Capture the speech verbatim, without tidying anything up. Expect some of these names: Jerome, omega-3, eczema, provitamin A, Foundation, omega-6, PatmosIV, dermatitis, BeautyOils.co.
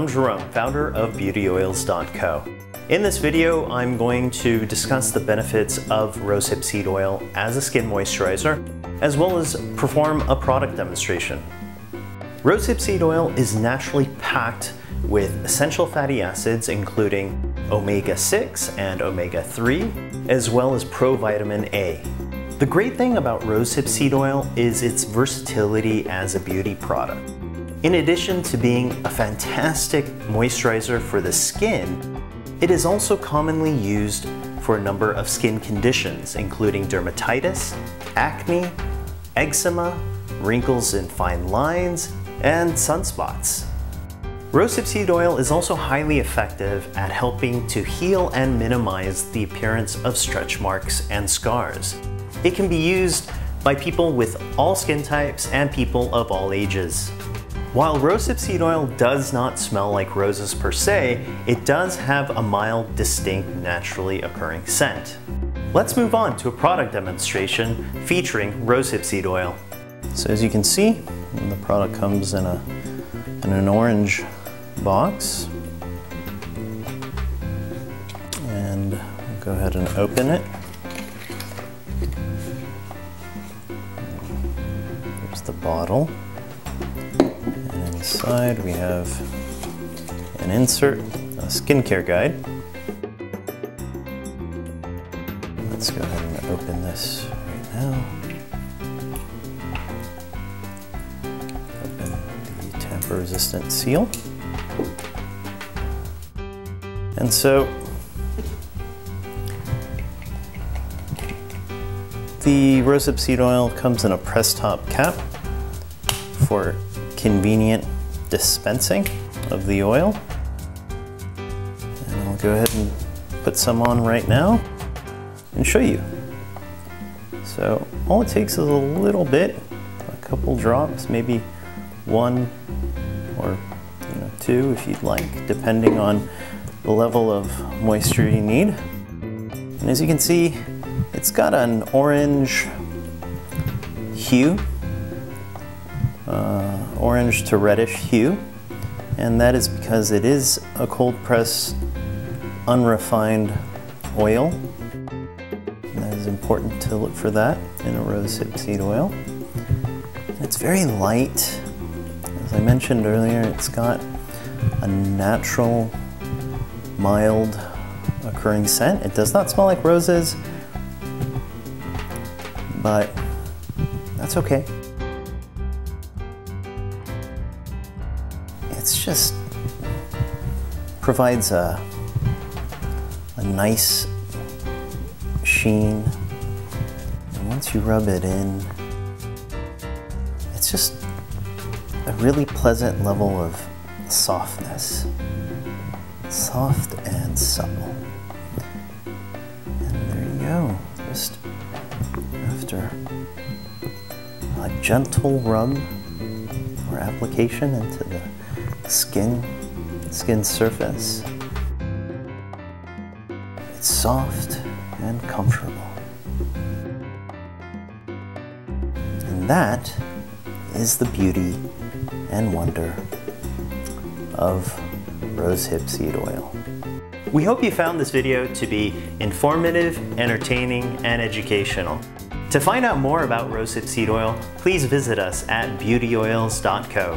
I'm Jerome, founder of Beauty Oils dot co. In this video, I'm going to discuss the benefits of rosehip seed oil as a skin moisturizer, as well as perform a product demonstration. Rosehip seed oil is naturally packed with essential fatty acids, including omega six and omega three, as well as provitamin A. The great thing about rosehip seed oil is its versatility as a beauty product. In addition to being a fantastic moisturizer for the skin, it is also commonly used for a number of skin conditions, including dermatitis, acne, eczema, wrinkles and fine lines, and sunspots. Rosehip seed oil is also highly effective at helping to heal and minimize the appearance of stretch marks and scars. It can be used by people with all skin types and people of all ages. While rosehip seed oil does not smell like roses per se, it does have a mild, distinct, naturally occurring scent. Let's move on to a product demonstration featuring rosehip seed oil. So as you can see, the product comes in, a, in an orange box. And I'll go ahead and open it. Here's the bottle. Inside we have an insert, a skincare guide. Let's go ahead and open this right now. Open the tamper-resistant seal. And so the rosehip seed oil comes in a press-top cap for convenient dispensing of the oil. And I'll go ahead and put some on right now and show you. So all it takes is a little bit, a couple drops, maybe one or you know, two if you'd like, depending on the level of moisture you need. And as you can see, it's got an orange hue, uh, orange to reddish hue, and that is because it is a cold pressed, unrefined oil. And that is important to look for that in a rosehip seed oil. And it's very light. As I mentioned earlier, it's got a natural, mild occurring scent. It does not smell like roses, but that's okay. It's just provides a, a nice sheen, and once you rub it in, it's just a really pleasant level of softness. Soft and supple. And there you go, just after a gentle rub or application into the skin, skin surface. It's soft and comfortable. And that is the beauty and wonder of rosehip seed oil. We hope you found this video to be informative, entertaining, and educational. To find out more about rosehip seed oil, please visit us at Beauty Oils dot co.